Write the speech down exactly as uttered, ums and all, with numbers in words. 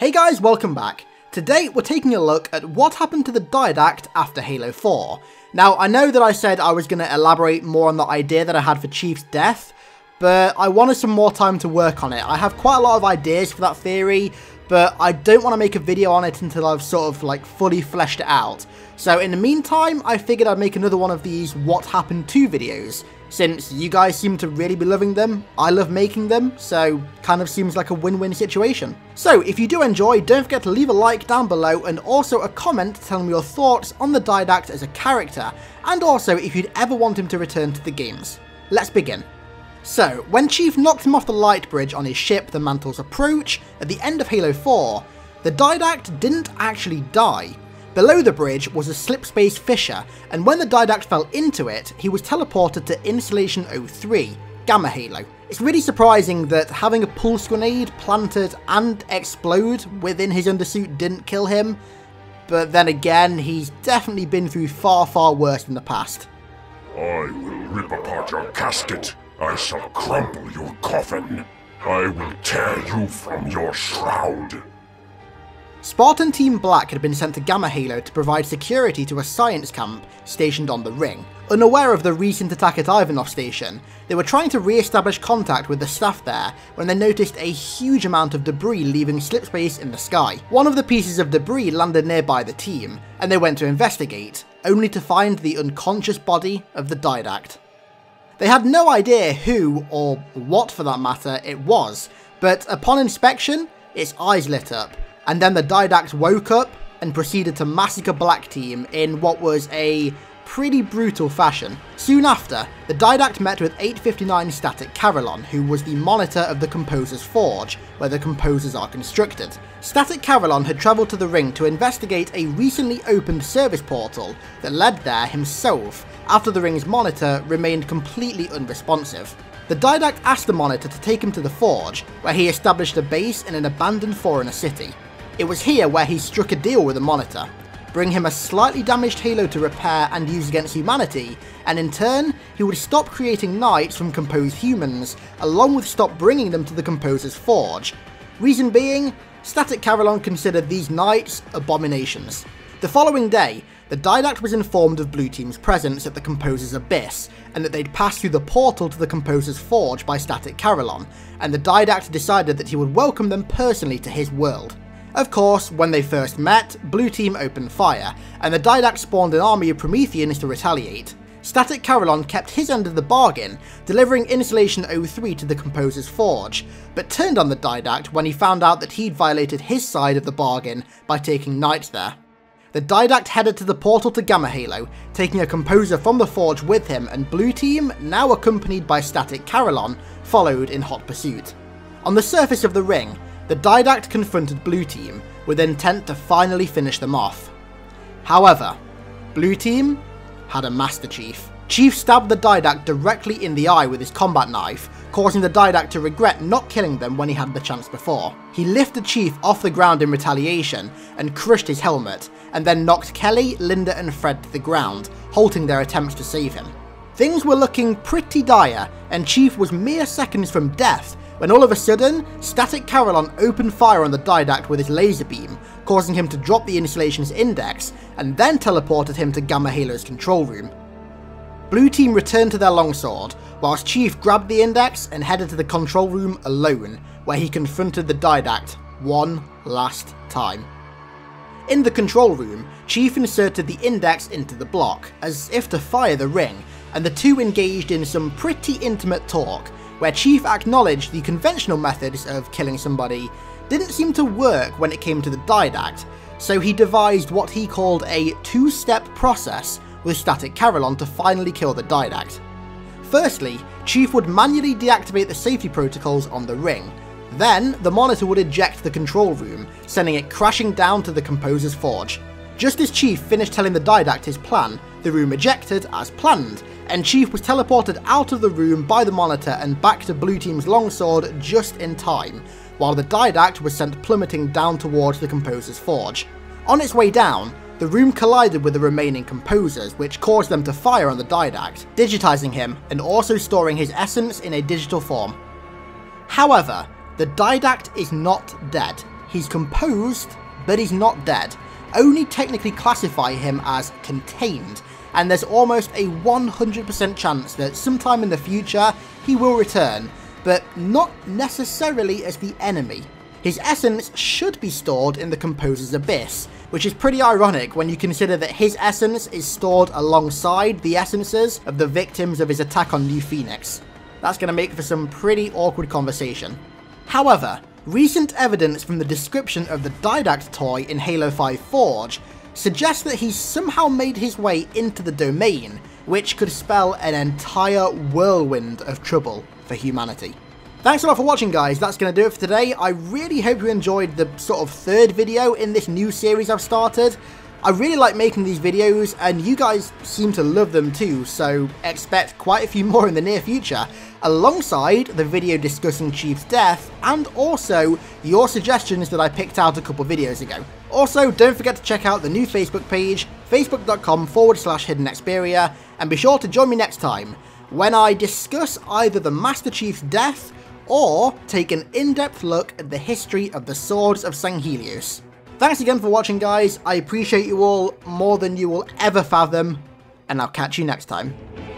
Hey guys, welcome back. Today we're taking a look at what happened to the Didact after Halo four. Now I know that I said I was going to elaborate more on the idea that I had for Chief's death, but I wanted some more time to work on it. I have quite a lot of ideas for that theory, but I don't want to make a video on it until I've sort of like fully fleshed it out. So in the meantime, I figured I'd make another one of these What Happened To videos. Since you guys seem to really be loving them, I love making them, so kind of seems like a win-win situation. So if you do enjoy, don't forget to leave a like down below and also a comment telling me your thoughts on the Didact as a character, and also if you'd ever want him to return to the games. Let's begin. So, when Chief knocked him off the light bridge on his ship, the Mantle's Approach, at the end of Halo four, the Didact didn't actually die. Below the bridge was a slipspace fissure, and when the Didact fell into it, he was teleported to Installation oh three, Gamma Halo. It's really surprising that having a pulse grenade planted and explode within his undersuit didn't kill him, but then again, he's definitely been through far, far worse in the past. I will rip apart your casket. I shall crumble your coffin. I will tear you from your shroud. Spartan Team Black had been sent to Gamma Halo to provide security to a science camp stationed on the Ring. Unaware of the recent attack at Ivanov Station, they were trying to re-establish contact with the staff there when they noticed a huge amount of debris leaving slipspace in the sky. One of the pieces of debris landed nearby the team, and they went to investigate, only to find the unconscious body of the Didact. They had no idea who, or what for that matter, it was, but upon inspection, its eyes lit up, and then the Didact woke up and proceeded to massacre Black Team in what was a pretty brutal fashion. Soon after, the Didact met with eight fifty-nine Static Carillon, who was the monitor of the Composer's Forge, where the Composers are constructed. Static Carillon had travelled to the Ring to investigate a recently opened service portal that led there himself, after the Ring's monitor remained completely unresponsive. The Didact asked the monitor to take him to the Forge, where he established a base in an abandoned foreigner city. It was here where he struck a deal with the monitor, bring him a slightly damaged Halo to repair and use against humanity, and in turn, he would stop creating knights from composed humans, along with stop bringing them to the Composer's Forge. Reason being, Static Carillon considered these knights abominations. The following day, the Didact was informed of Blue Team's presence at the Composer's Abyss, and that they'd passed through the portal to the Composer's Forge by Static Carillon, and the Didact decided that he would welcome them personally to his world. Of course, when they first met, Blue Team opened fire, and the Didact spawned an army of Prometheans to retaliate. Static Carillon kept his end of the bargain, delivering Installation oh three to the Composer's Forge, but turned on the Didact when he found out that he'd violated his side of the bargain by taking knights there. The Didact headed to the portal to Gamma Halo, taking a composer from the Forge with him, and Blue Team, now accompanied by Static Carillon, followed in hot pursuit. On the surface of the Ring, the Didact confronted Blue Team, with intent to finally finish them off. However, Blue Team had a Master Chief. Chief stabbed the Didact directly in the eye with his combat knife, causing the Didact to regret not killing them when he had the chance before. He lifted Chief off the ground in retaliation and crushed his helmet, and then knocked Kelly, Linda and Fred to the ground, halting their attempts to save him. Things were looking pretty dire, and Chief was mere seconds from death when all of a sudden, Static Carillon opened fire on the Didact with his laser beam, causing him to drop the installation's index, and then teleported him to Gamma Halo's control room. Blue Team returned to their longsword, whilst Chief grabbed the index and headed to the control room alone, where he confronted the Didact one last time. In the control room, Chief inserted the index into the block, as if to fire the Ring, and the two engaged in some pretty intimate talk, where Chief acknowledged the conventional methods of killing somebody didn't seem to work when it came to the Didact, so he devised what he called a two-step process with Static Carillon to finally kill the Didact. Firstly, Chief would manually deactivate the safety protocols on the Ring. Then, the monitor would eject the control room, sending it crashing down to the Composer's Forge. Just as Chief finished telling the Didact his plan, the room ejected as planned, and Chief was teleported out of the room by the monitor and back to Blue Team's longsword just in time, while the Didact was sent plummeting down towards the Composer's Forge. On its way down, the room collided with the remaining composers, which caused them to fire on the Didact, digitizing him and also storing his essence in a digital form. However, the Didact is not dead. he's composed, but he's not dead. Only technically classify him as contained, and there's almost a one hundred percent chance that sometime in the future he will return, but not necessarily as the enemy. His essence should be stored in the Composer's Abyss, which is pretty ironic when you consider that his essence is stored alongside the essences of the victims of his attack on New Phoenix. That's going to make for some pretty awkward conversation. However, recent evidence from the description of the Didact toy in Halo five Forge suggests that he's somehow made his way into the Domain, which could spell an entire whirlwind of trouble for humanity. Thanks a lot for watching, guys. That's going to do it for today. I really hope you enjoyed the sort of third video in this new series I've started. I really like making these videos, and you guys seem to love them too, so expect quite a few more in the near future, alongside the video discussing Chief's death, and also your suggestions that I picked out a couple videos ago. Also, don't forget to check out the new Facebook page, facebook.com forward slash hidden Xperia, and be sure to join me next time, when I discuss either the Master Chief's death, or take an in-depth look at the history of the Swords of Sanghelios. Thanks again for watching, guys. I appreciate you all more than you will ever fathom, and I'll catch you next time.